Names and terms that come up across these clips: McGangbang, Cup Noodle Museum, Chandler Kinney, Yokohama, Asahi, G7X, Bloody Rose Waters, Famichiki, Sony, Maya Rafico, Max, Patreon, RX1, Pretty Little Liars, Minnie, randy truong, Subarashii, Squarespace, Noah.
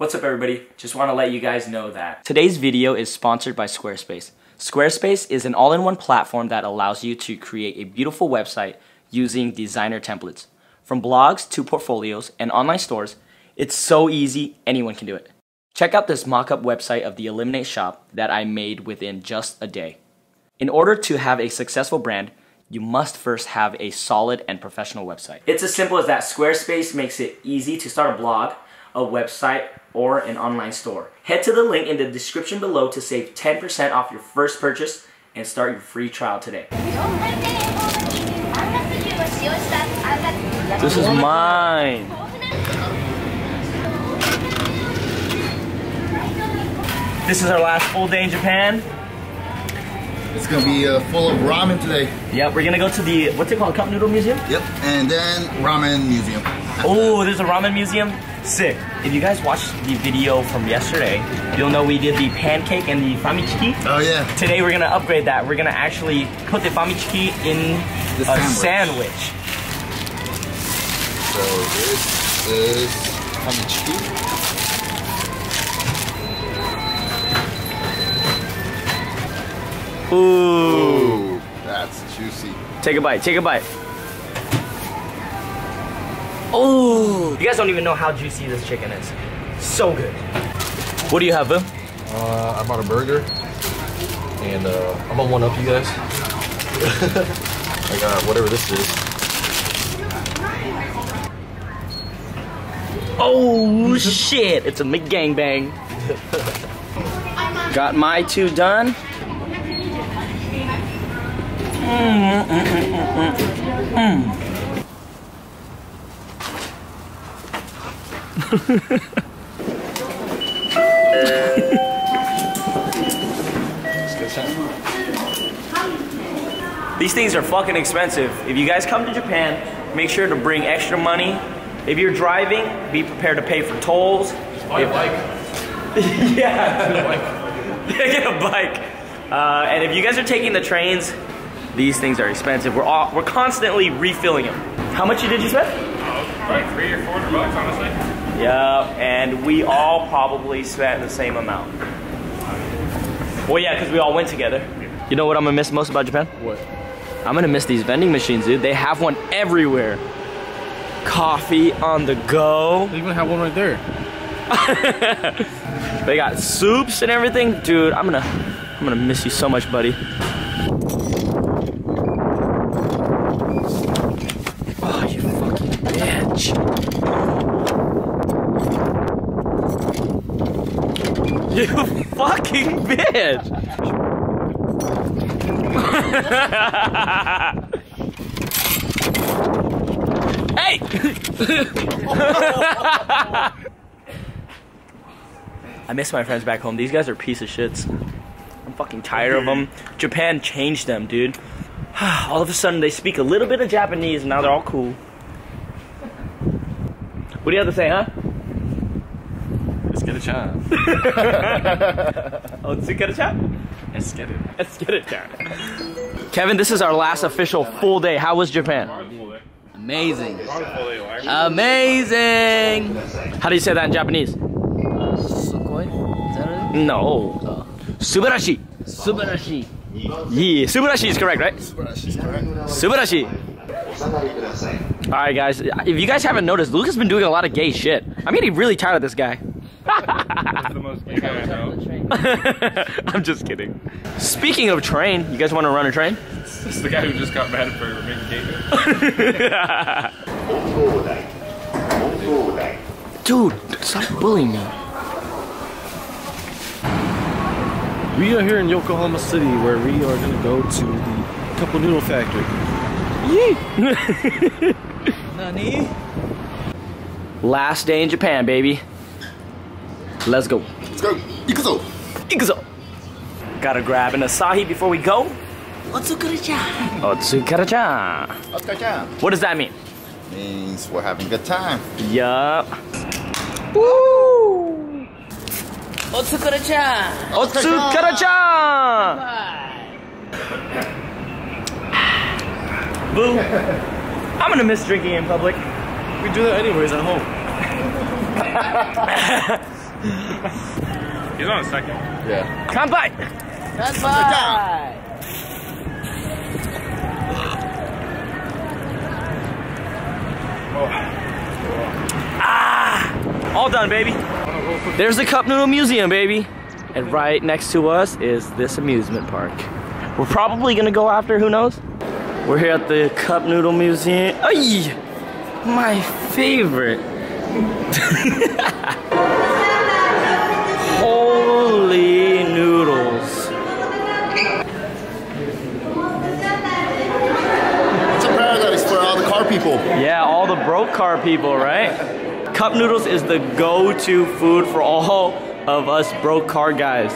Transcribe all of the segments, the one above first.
What's up everybody? Just want to let you guys know that today's video is sponsored by Squarespace. Squarespace is an all-in-one platform that allows you to create a beautiful website using designer templates. From blogs to portfolios and online stores, it's so easy, anyone can do it. Check out this mock-up website of the Eliminate shop that I made within just a day. In order to have a successful brand, you must first have a solid and professional website. It's as simple as that. Squarespace makes it easy to start a blog, a website, or an online store. Head to the link in the description below to save 10% off your first purchase and start your free trial today. This is mine. This is our last full day in Japan. It's gonna be full of ramen today. Yep, we're gonna go to the, what's it called, Cup Noodle Museum? Yep, and then Ramen Museum. Oh, there's a ramen museum? Sick. If you guys watched the video from yesterday, you'll know we did the pancake and the famichiki. Oh yeah. Today we're gonna upgrade that. We're gonna actually put the famichiki in the sandwich. So this is famichiki. Ooh. Ooh, that's juicy. Take a bite, take a bite. Ooh, you guys don't even know how juicy this chicken is. So good. What do you have, Boo? I bought a burger, and I'm gonna one-up you guys. I got whatever this is. Oh, shit, it's a McGangbang. Got my two done. These things are fucking expensive. If you guys come to Japan, make sure to bring extra money. If you're driving, be prepared to pay for tolls. Just buy a bike. Yeah. Get a bike. And if you guys are taking the trains, these things are expensive. We're constantly refilling them. How much did you spend? Like $300 or $400, honestly. Yeah, and we all probably spent the same amount. Well, yeah, because we all went together. You know what I'm gonna miss most about Japan? What? I'm gonna miss these vending machines, dude. They have one everywhere. Coffee on the go. They even have one right there. They got soups and everything, dude. I'm gonna miss you so much, buddy. You fucking bitch! Hey! I miss my friends back home. These guys are piece of shits. I'm fucking tired of them. Japan changed them, dude. All of a sudden, they speak a little bit of Japanese, and now they're all cool. What do you have to say, huh? Let's get a chop. Oh, let's get a chop? Let's get it. Let's get it down. Kevin, this is our last official full day. How was Japan? Amazing. Amazing! How do you say that in Japanese? Sukoi? No. Subarashii. Subarashii. Yeah, Subarashii is correct, right? Subarashii is correct. Subarashii. Alright guys, if you guys haven't noticed, Luke has been doing a lot of gay shit. I'm getting really tired of this guy. The most gay guy I know. I'm just kidding. Speaking of train, you guys want to run a train? This is the guy who just got mad for making gay. Dude, stop bullying me. We are here in Yokohama City where we are going to go to the Cup Noodle Factory. Nani? Last day in Japan, baby. Let's go. Let's go. Ikuzo. Ikuzo. Gotta grab an asahi before we go. Otsukara-chan. Otsukara-chan. Otsukara-chan. What does that mean? Means we're having a good time. Yup. Woo! Otsukara-chan. Otsukara-chan. Boo. I'm gonna miss drinking in public. We do that anyways at home. He's on a second. Yeah. Kanpai! Kanpai! Ah! All done, baby. There's the Cup Noodle Museum, baby. And right next to us is this amusement park. We're probably gonna go after, who knows? We're here at the Cup Noodle Museum. Ay! My favorite. Holy noodles. It's a paradise for all the car people. Yeah, all the broke car people, right? Cup noodles is the go-to food for all of us broke car guys.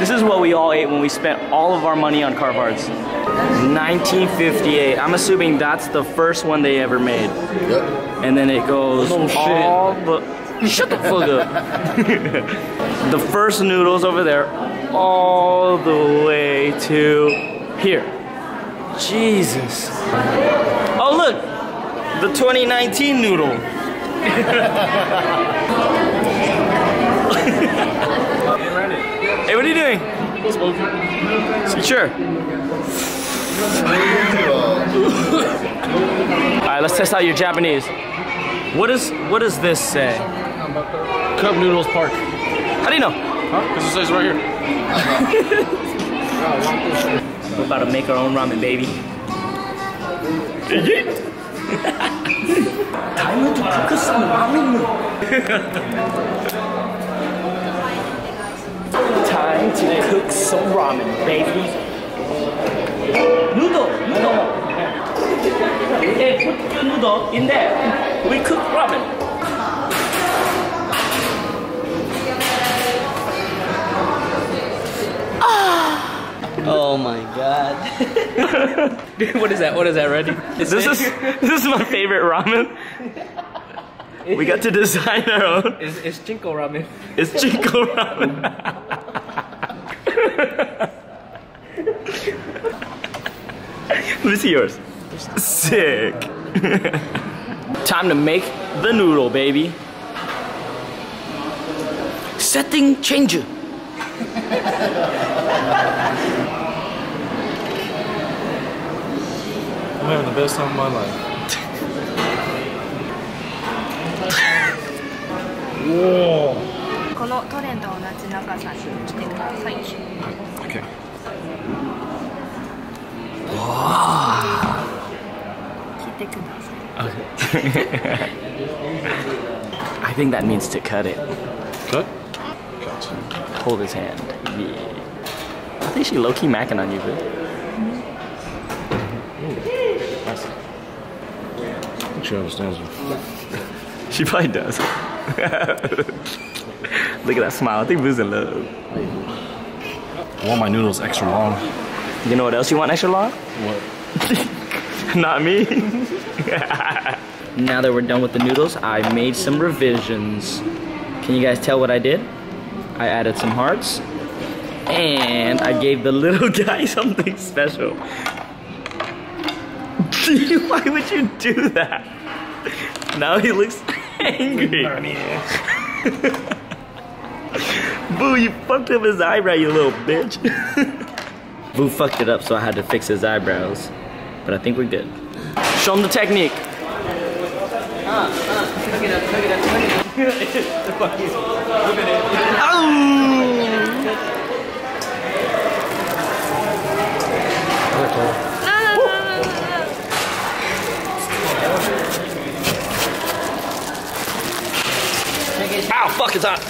This is what we all ate when we spent all of our money on car parts. 1958. I'm assuming that's the first one they ever made. Yep. And then it goes all the... Shut the fuck up. The first noodles over there, all the way to here. Jesus. Oh look, the 2019 noodle. Hey, what are you doing? Sure. All right, let's test out your Japanese. What does this say? Cup Noodles Park. How do you know? Huh? Because it says right here. We're about to make our own ramen, baby. Time to cook us some ramen. Time to cook some ramen, baby. Noodle, noodle. Hey, put your noodle in there. We cook ramen. Ah. Oh my god. Dude, what is that? What is that, Randy? This is my favorite ramen. We got to design our own. It's Jinko ramen. It's Jinko ramen. Let me see yours. Sick. Time to make the noodle, baby. Setting changer. I'm having the best time of my life. Whoa. Okay. Wow. Okay. I think that means to cut it. Cut? Cut. Hold his hand. Yeah. I think she low-key macking on you, but... Mm-hmm. Nice. I think she understands me. She probably does. Look at that smile. I think Boo's in love. I want my noodles extra long. You know what else you want extra long? What? Not me. Now that we're done with the noodles, I made some revisions. Can you guys tell what I did? I added some hearts, and I gave the little guy something special. Why would you do that? Now he looks angry. Boo, you fucked up his eyebrow, you little bitch. Boo fucked it up, so I had to fix his eyebrows. But I think we're good. Show them the technique. Ow, fuck, it's hot.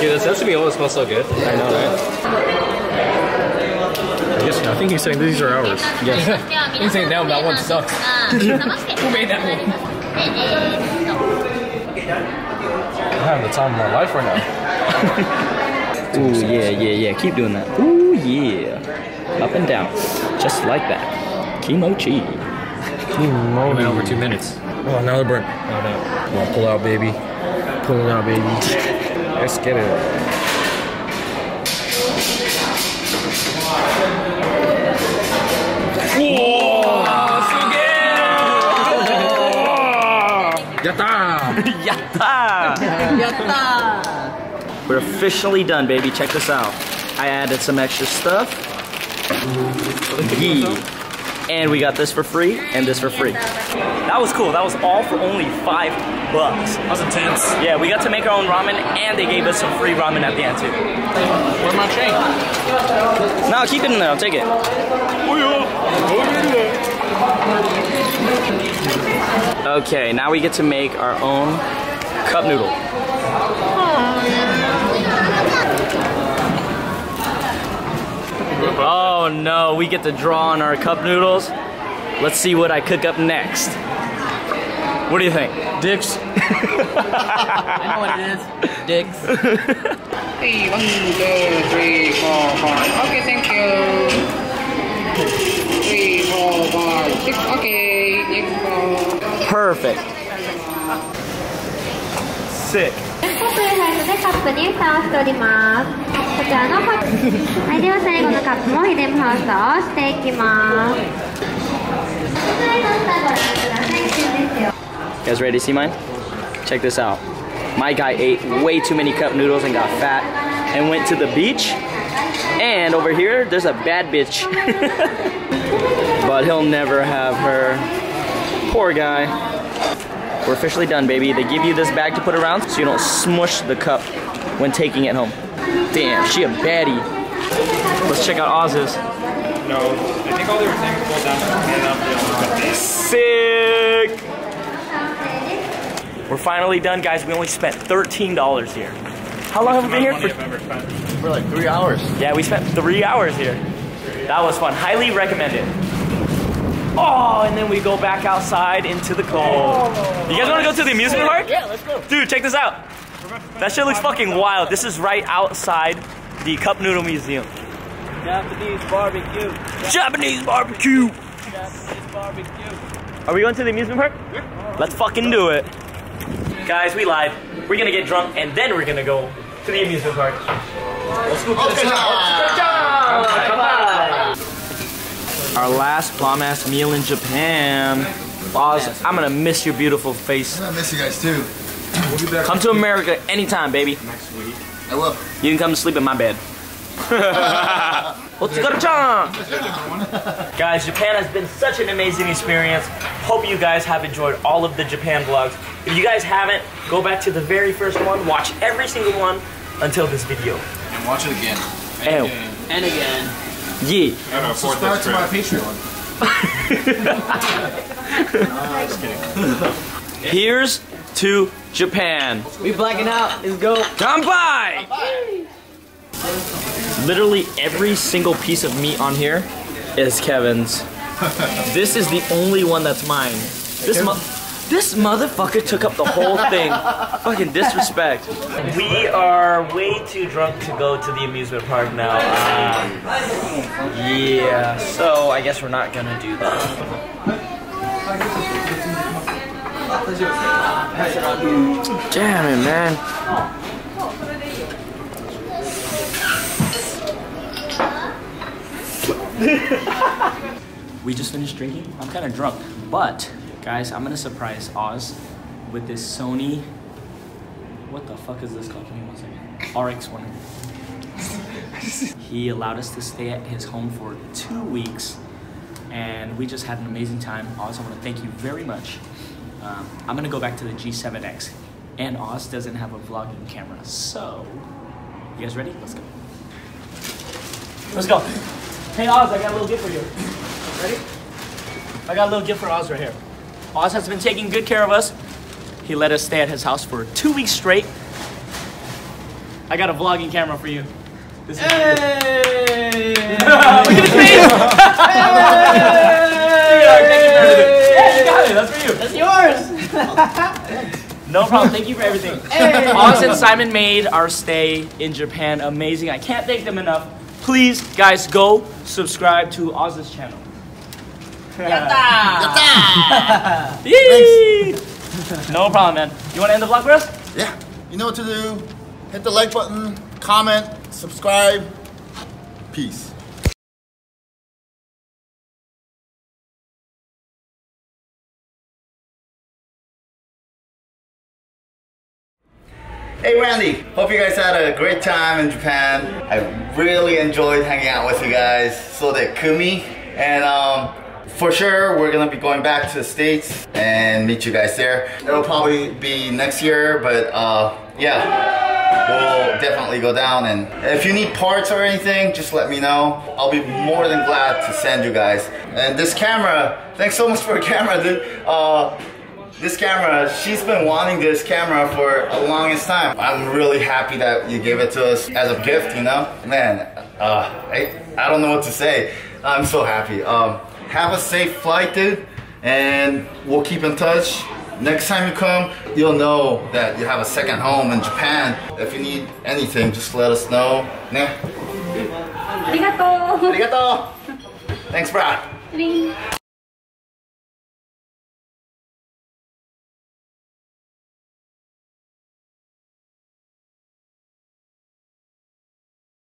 Dude, the sesame oil smells so good. I know, right? I think he's saying these are ours. Yes. He's saying, damn, that one sucks. Who made that one? I'm having the time of my life right now. Ooh, yeah, yeah, yeah. Keep doing that. Ooh, yeah. Up and down. Just like that. Kimochi. Kimochi. Over 2 minutes. Oh, now they're burnt. Oh, no. Come on, pull out, baby. Pull it out, baby. Let's get it. Whoa! So good! Yatta! Yatta! Yatta! We're officially done, baby. Check this out. I added some extra stuff. And we got this for free and this for free. That was cool. That was all for only $5. That was intense. Yeah, we got to make our own ramen and they gave us some free ramen at the end too. Where's my change? No, keep it in there. I'll take it. Okay, now we get to make our own cup noodle. Oh no, we get to draw on our cup noodles. Let's see what I cook up next. What do you think? Dicks. I know what it is. Dicks. Hey, 1, 2, 3, 4, 5. Okay, thank you. 3, 4, 5, 6. Okay, next. Perfect. Sick. You guys ready to see mine? Check this out. My guy ate way too many cup noodles and got fat and went to the beach. And over here, there's a bad bitch. But he'll never have her. Poor guy. We're officially done, baby. They give you this bag to put around so you don't smush the cup when taking it home. Damn, she a baddie. Let's check out Oz's. No, I think all they were saying was down. Sick! We're finally done, guys. We only spent $13 here. How long have we been here for? For like 3 hours. Yeah, we spent 3 hours here. That was fun. Highly recommended. Oh, and then we go back outside into the cold. You guys want to go to the amusement park? Yeah, let's go. Dude, check this out. That shit looks fucking wild. This is right outside the Cup Noodle Museum. Japanese barbecue. Japanese barbecue. Japanese barbecue. Are we going to the amusement park? Yeah. Let's fucking do it. Guys, we lied. We're gonna get drunk and then we're gonna go to the amusement park. Let's go to the our last bomb-ass meal in Japan. Boz, I'm gonna miss your beautiful face. I'm gonna miss you guys too. We'll be back. Come to America anytime, baby. Next week. I will. You can come to sleep in my bed. Guys, Japan has been such an amazing experience. Hope you guys have enjoyed all of the Japan vlogs. If you guys haven't, go back to the very first one. Watch every single one until this video. And watch it again. And again. And again. Yeah. Subscribe to my Patreon. No, just kidding. Here's to Japan. We blacking out. Let's go. Kanpai! Kanpai! Literally every single piece of meat on here is Kevin's. This is the only one that's mine. This motherfucker took up the whole thing. Fucking disrespect. We are way too drunk to go to the amusement park now. Yeah, so I guess we're not gonna do that. Damn it, man. We just finished drinking. I'm kind of drunk. But, guys, I'm going to surprise Oz with this Sony... What the fuck is this called? Give me 1 second. RX1. He allowed us to stay at his home for 2 weeks. And we just had an amazing time. Oz, I want to thank you very much. I'm gonna go back to the G7X, and Oz doesn't have a vlogging camera, so you guys ready? Let's go. Let's go. Hey Oz, I got a little gift for you. Ready? I got a little gift for Oz right here. Oz has been taking good care of us. He let us stay at his house for 2 weeks straight. I got a vlogging camera for you. This is hey! Look at his face! Hey! Yeah, you got it. That's for you. That's yours. No problem. Thank you for everything. Hey. Oz and Simon made our stay in Japan amazing. I can't thank them enough. Please, guys, go subscribe to Oz's channel. Yatta! Yatta! No problem, man. You want to end the vlog for us? Yeah. You know what to do. Hit the like button, comment, subscribe. Peace. Hey Randy, hope you guys had a great time in Japan. I really enjoyed hanging out with you guys. So did Kumi, and for sure we're gonna be going back to the States and meet you guys there. It'll probably be next year, but yeah. We'll definitely go down, and if you need parts or anything, just let me know. I'll be more than glad to send you guys. And this camera, thanks so much for a camera, dude. This camera, she's been wanting this camera for the longest time. I'm really happy that you gave it to us as a gift, you know? Man, I don't know what to say. I'm so happy. Have a safe flight, dude, and we'll keep in touch. Next time you come, you'll know that you have a second home in Japan. If you need anything, just let us know. Arigato! Arigato! Thanks, brah!